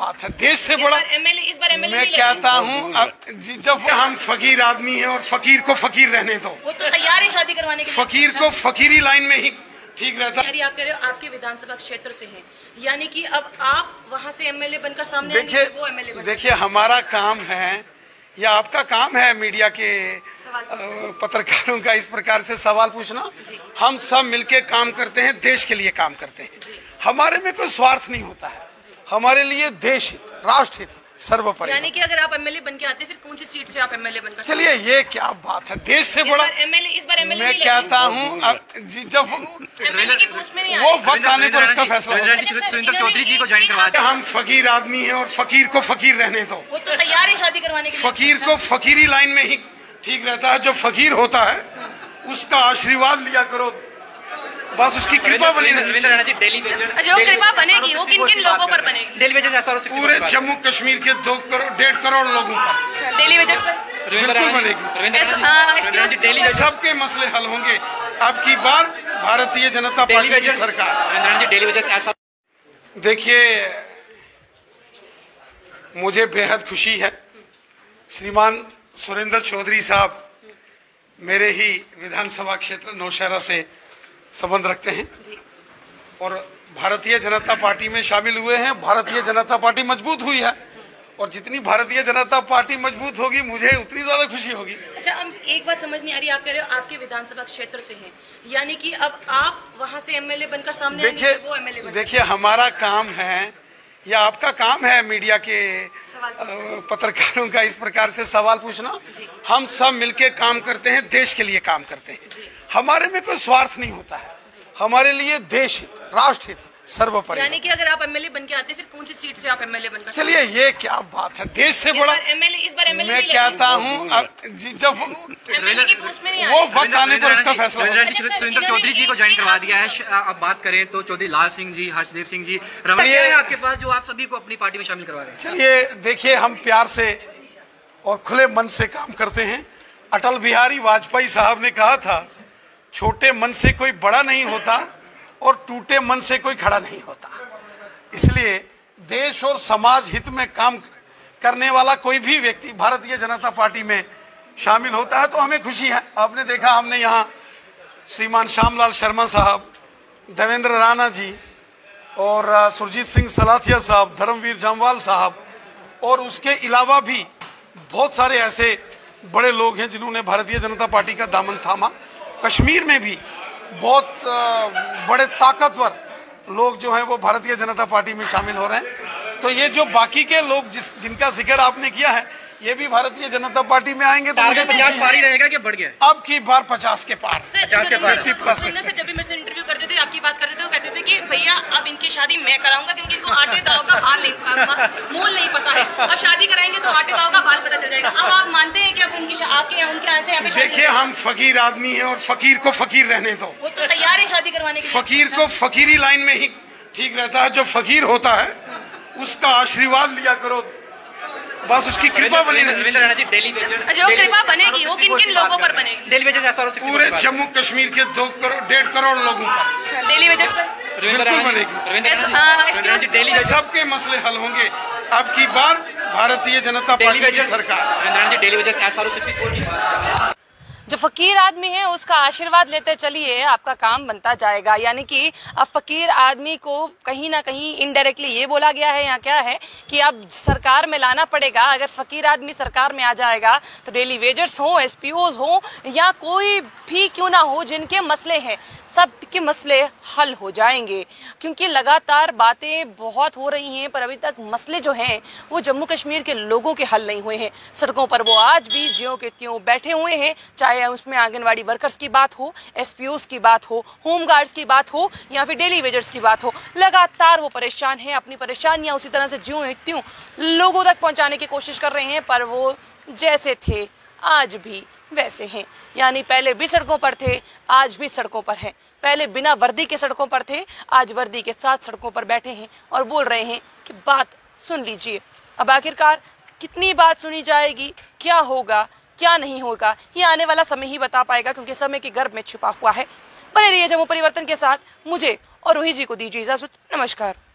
बात है। देश से बड़ा मैं कहता हूँ जब हम फकीर आदमी हैं और फकीर को फकीर रहने दो, वो तो तैयार है शादी करवाने के लिए। फकीर को फकीरी लाइन में ही ठीक रहता है। आप कह रहे हो आपके विधानसभा क्षेत्र से हैं, यानी कि अब आप वहाँ से एमएलए बनकर सामने आएंगे, वो एमएलए बनकर। देखिए हमारा काम है या आपका काम है मीडिया के पत्रकारों का इस प्रकार से सवाल पूछना। हम सब मिलके काम करते हैं, देश के लिए काम करते हैं, हमारे में कोई स्वार्थ नहीं होता है, हमारे लिए देश हित राष्ट्र हित सर्वोपरि। यानी कि अगर आप एमएलए बनके आते फिर कौन सी सीट से आप एमएलए बनकर? चलिए ये क्या बात है, देश से बड़ा मैं कहता हूँ जब वो वक्त आने पर उसका फैसला होगा। हम फकीर आदमी हैं और फकीर को फकीर रहने दो, वो तो तैयार है शादी करवाने के लिए। फकीर को फकीरी लाइन में ही ठीक रहता है। जो फकीर होता है उसका आशीर्वाद लिया करो, बस उसकी कृपा बनी रहती। कृपा बनेगी वो किन-किन लोगों पर बनेगी? पूरे जम्मू कश्मीर के 2 करोड़ 1.5 करोड़ लोगों पर डेली वेजेस बनेगी, सबके मसले हल होंगे। अब की बार भारतीय जनता पार्टी की सरकार। देखिए मुझे बेहद खुशी है, श्रीमान सुरेंद्र चौधरी साहब मेरे ही विधानसभा क्षेत्र नौशहरा से संबंध रखते हैं और भारतीय जनता पार्टी में शामिल हुए हैं। भारतीय जनता पार्टी मजबूत हुई है और जितनी भारतीय जनता पार्टी मजबूत होगी मुझे उतनी ज्यादा खुशी होगी। अच्छा अब एक बात समझ नहीं आ रही, आप कह रहे हो आपके विधानसभा क्षेत्र से हैं, यानी कि अब आप वहाँ से एमएलए बनकर सामने आएंगे, वो एमएलए बनकर। देखिए हमारा काम है या आपका काम है मीडिया के पत्रकारों का इस प्रकार से सवाल पूछना। हम सब मिलके काम करते हैं, देश के लिए काम करते हैं, हमारे में कोई स्वार्थ नहीं होता है, हमारे लिए देश हित राष्ट्र हित सर्वोपरि। यानी कि अगर आप एमएलए बनके आते फिर कौन सी सीट से आप एमएलए बनकर? चलिए ये क्या बात है, देश से बड़ा मैं कहता हूँ जब वो वक्त आने पर उसका फैसला होगा। सुरेंद्र चौधरी जी को ज्वाइन करवा दिया है। अब बात करें तो चौधरी लाल सिंह जी, हर्षदेव सिंह जी, रमणीय आपके पास जो आप सभी को अपनी पार्टी में शामिल करवा रहे हैं। चलिए देखिए हम प्यार से और खुले मन से काम करते हैं। अटल बिहारी वाजपेयी साहब ने कहा था छोटे मन से कोई बड़ा नहीं होता और टूटे मन से कोई खड़ा नहीं होता। इसलिए देश और समाज हित में काम करने वाला कोई भी व्यक्ति भारतीय जनता पार्टी में शामिल होता है तो हमें खुशी है। आपने देखा हमने यहाँ श्रीमान श्यामलाल शर्मा साहब, देवेंद्र राणा जी और सुरजीत सिंह सलाथिया साहब, धर्मवीर जामवाल साहब और उसके अलावा भी बहुत सारे ऐसे बड़े लोग हैं जिन्होंने भारतीय जनता पार्टी का दामन थामा। कश्मीर में भी बहुत बड़े ताकतवर लोग जो हैं वो भारतीय जनता पार्टी में शामिल हो रहे हैं। तो ये जो बाकी के लोग जिनका जिक्र आपने किया है ये भी भारतीय जनता पार्टी में आएंगे। तो 50 पार ही रहेगा कि बढ़ गया? अब की बार 50 के पार। जब भी मुझसे इंटरव्यू करते थे आपकी बात करते थे वो कहते थे कि भैया अब इनकी शादी मैं कराऊंगा क्योंकि इनको आटे दाव का बाल नहीं मूल नहीं पता है, अब शादी कराएंगे तो आटे दाव का बाल पता चल जाएगा। अब आप मानते हैं कि अब उनकी आपके उनके यहाँ से? देखिए हम फकीर आदमी है और फकीर को फकीर रहने दो, वो तो तैयार है शादी करवाने के लिए। फकीर को फकीरी लाइन में ही ठीक रहता है। जो फकीर होता है उसका आशीर्वाद लिया करो, बस उसकी कृपा बनी रहती। जो कृपा बनेगी वो किन-किन लोगों पर बनेगी? पूरे जम्मू कश्मीर के 2 करोड़ 1.5 करोड़ लोगों पर डेली वेजेस बनेगी, सबके मसले हल होंगे। अब की बार भारतीय जनता पार्टी की सरकार। जो फकीर आदमी है उसका आशीर्वाद लेते चलिए, आपका काम बनता जाएगा। यानी कि अब फकीर आदमी को कहीं ना कहीं इनडायरेक्टली ये बोला गया है यहाँ क्या है कि अब सरकार में लाना पड़ेगा। अगर फकीर आदमी सरकार में आ जाएगा तो डेली वेजर्स हो, एसपीओज हो या कोई भी क्यों ना हो, जिनके मसले हैं सब के मसले हल हो जाएंगे। क्योंकि लगातार बातें बहुत हो रही हैं पर अभी तक मसले जो हैं वो जम्मू कश्मीर के लोगों के हल नहीं हुए हैं। सड़कों पर वो आज भी ज्यों के त्यों बैठे हुए हैं, चाहे उसमें आंगनवाड़ी वर्कर्स की बात हो, एसपीओस की बात हो, होमगार्ड्स की बात हो या फिर डेली वेजर्स की बात हो, लगातार वो परेशान हैं। अपनी परेशानियाँ उसी तरह से ज्यों त्यों लोगों तक पहुँचाने की कोशिश कर रहे हैं पर वो जैसे थे आज भी वैसे हैं। यानी पहले भी सड़कों पर थे, आज भी सड़कों पर हैं। पहले बिना वर्दी के सड़कों पर थे, आज वर्दी के साथ सड़कों पर बैठे हैं और बोल रहे हैं कि बात सुन लीजिए। अब आखिरकार कितनी बात सुनी जाएगी, क्या होगा क्या नहीं होगा, ये आने वाला समय ही बता पाएगा क्योंकि समय के गर्भ में छिपा हुआ है। बने रहिए जम्मू परिवर्तन के साथ। मुझे और रोही जी को दीजिए इजाजत। नमस्कार।